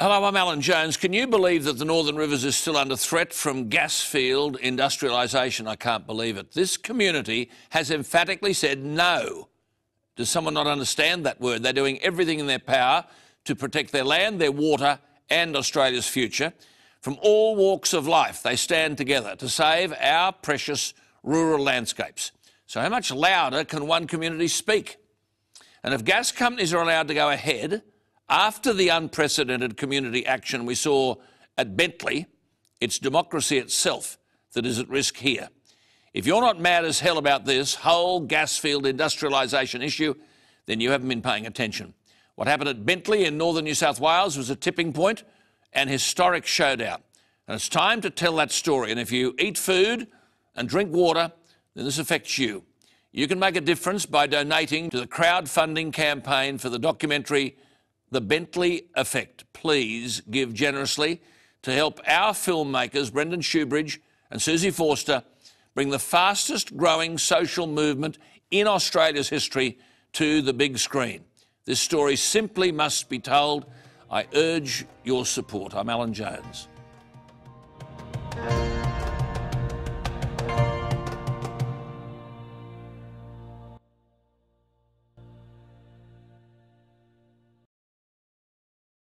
Hello, I'm Alan Jones. Can you believe that the Northern Rivers is still under threat from gas field industrialisation? I can't believe it. This community has emphatically said no. Does someone not understand that word? They're doing everything in their power to protect their land, their water and Australia's future. From all walks of life, they stand together to save our precious rural landscapes. So how much louder can one community speak? And if gas companies are allowed to go ahead, after the unprecedented community action we saw at Bentley, it's democracy itself that is at risk here. If you're not mad as hell about this whole gas field industrialisation issue, then you haven't been paying attention. What happened at Bentley in northern New South Wales was a tipping point, an historic showdown. And it's time to tell that story. And if you eat food and drink water, then this affects you. You can make a difference by donating to the crowdfunding campaign for the documentary The Bentley Effect. Please give generously to help our filmmakers, Brendan Shoebridge and Susie Forster, bring the fastest growing social movement in Australia's history to the big screen. This story simply must be told. I urge your support. I'm Alan Jones.